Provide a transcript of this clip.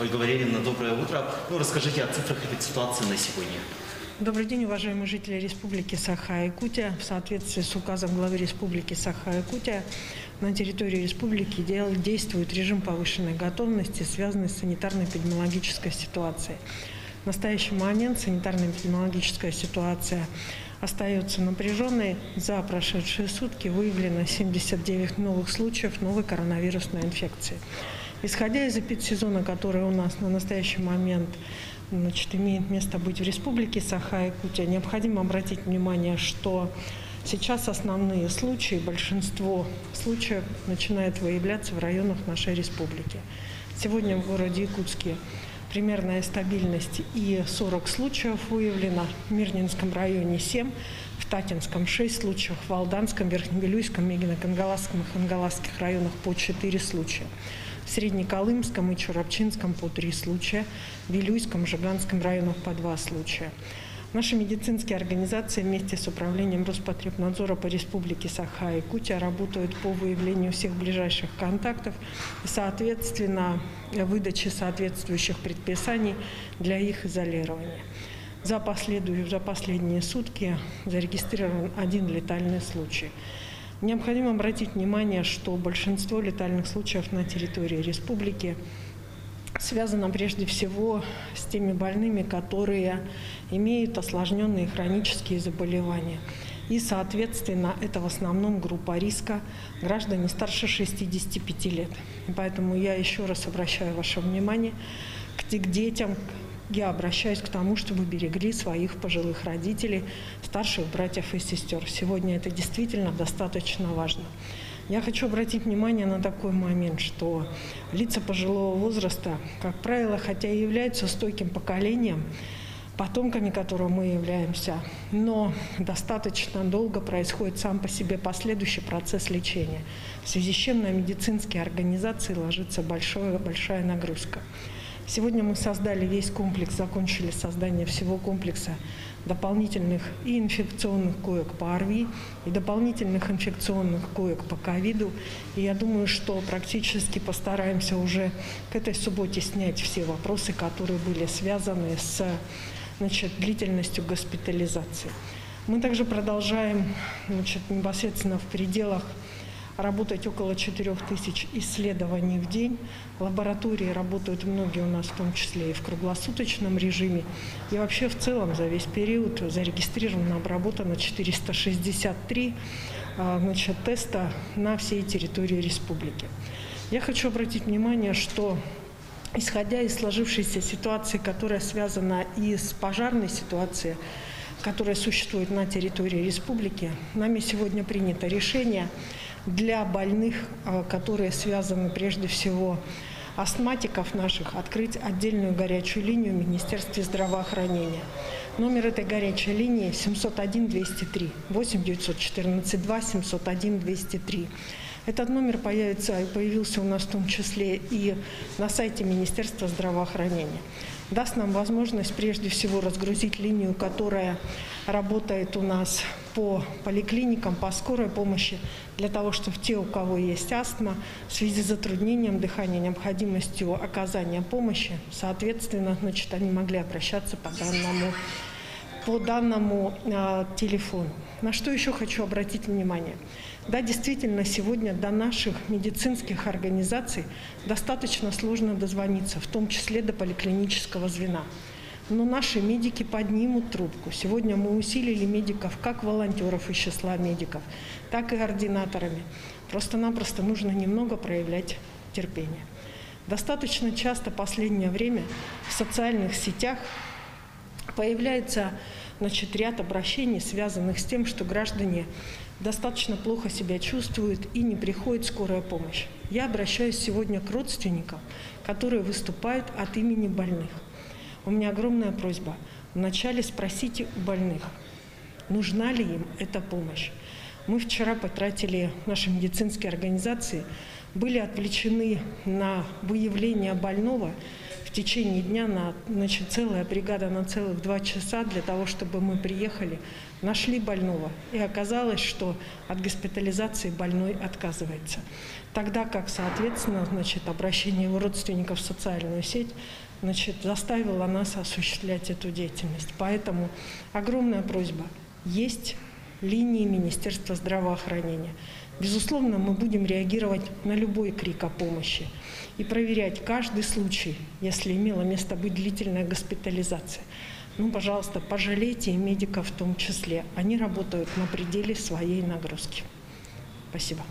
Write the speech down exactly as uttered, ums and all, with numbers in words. Ольга Валерьевна, доброе утро. Ну, расскажите о цифрах этой ситуации на сегодня. Добрый день, уважаемые жители Республики Саха-Якутия. В соответствии с указом главы Республики Саха-Якутия на территории республики действует режим повышенной готовности, связанный с санитарно-эпидемиологической ситуацией. В настоящий момент санитарно-эпидемиологическая ситуация остается напряженной. За прошедшие сутки выявлено семьдесят девять новых случаев новой коронавирусной инфекции. Исходя из эпидсезона, который у нас на настоящий момент, значит, имеет место быть в Республике Саха-Якутия, необходимо обратить внимание, что сейчас основные случаи, большинство случаев начинает выявляться в районах нашей республики. Сегодня в городе Якутске примерная стабильность и сорок случаев выявлено. В Мирнинском районе семь, в Татинском шесть случаев, в Алданском, Верхнегилюйском, Мегино-Кангаласском и Хангаласских районах по четыре случая. В Среднеколымском и Чурабчинском по три случая, в Вилюйском, Жиганском районах по два случая. Наши медицинские организации вместе с управлением Роспотребнадзора по Республике Саха-Якутия работают по выявлению всех ближайших контактов и, соответственно, выдаче соответствующих предписаний для их изолирования. За, за последние сутки зарегистрирован один летальный случай. Необходимо обратить внимание, что большинство летальных случаев на территории республики связано прежде всего с теми больными, которые имеют осложненные хронические заболевания. И, соответственно, это в основном группа риска граждане старше шестидесяти пяти лет. И поэтому я еще раз обращаю ваше внимание к детям, я обращаюсь к тому, чтобы берегли своих пожилых родителей, старших братьев и сестер. Сегодня это действительно достаточно важно. Я хочу обратить внимание на такой момент, что лица пожилого возраста, как правило, хотя и являются стойким поколением, потомками которого мы являемся, но достаточно долго происходит сам по себе последующий процесс лечения, в связи с чем на медицинские организации ложится большая, большая нагрузка. Сегодня мы создали весь комплекс, закончили создание всего комплекса дополнительных и инфекционных коек по ОРВИ, и дополнительных инфекционных коек по ковиду. И я думаю, что практически постараемся уже к этой субботе снять все вопросы, которые были связаны с, значит, длительностью госпитализации. Мы также продолжаем, значит, непосредственно в пределах работать около четырёх тысяч исследований в день. Лаборатории работают многие у нас, в том числе и в круглосуточном режиме. И вообще в целом за весь период зарегистрировано, обработано четыреста шестьдесят три, значит, теста на всей территории республики. Я хочу обратить внимание, что исходя из сложившейся ситуации, которая связана и с пожарной ситуацией, которая существует на территории республики, нами сегодня принято решение для больных, которые связаны прежде всего астматиков наших, открыть отдельную горячую линию в Министерстве здравоохранения. Номер этой горячей линии семь ноль один двести три, восемь девятьсот четырнадцать два, семь ноль один двести три. Этот номер появится и появился у нас в том числе и на сайте Министерства здравоохранения. Даст нам возможность прежде всего разгрузить линию, которая работает у нас по поликлиникам, по скорой помощи, для того, чтобы те, у кого есть астма, в связи с затруднением дыхания, необходимостью оказания помощи, соответственно, значит, они могли обращаться по данному, по данному э, телефону. На что еще хочу обратить внимание. Да, действительно, сегодня до наших медицинских организаций достаточно сложно дозвониться, в том числе до поликлинического звена. Но наши медики поднимут трубку. Сегодня мы усилили медиков, как волонтеров из числа медиков, так и ординаторами. Просто-напросто нужно немного проявлять терпение. Достаточно часто в последнее время в социальных сетях появляется, значит, ряд обращений, связанных с тем, что граждане достаточно плохо себя чувствуют и не приходит скорая помощь. Я обращаюсь сегодня к родственникам, которые выступают от имени больных. У меня огромная просьба. Вначале спросите у больных, нужна ли им эта помощь. Мы вчера потратили, наши медицинские организации, были отвлечены на выявление больного в течение дня, на, значит, целая бригада на целых два часа для того, чтобы мы приехали, нашли больного. И оказалось, что от госпитализации больной отказывается. Тогда как, соответственно, значит, обращение его родственников в социальную сеть, значит, заставило нас осуществлять эту деятельность. Поэтому огромная просьба. Есть линии Министерства здравоохранения. Безусловно, мы будем реагировать на любой крик о помощи и проверять каждый случай, если имела место быть длительная госпитализация. Ну, пожалуйста, пожалейте и медиков в том числе. Они работают на пределе своей нагрузки. Спасибо.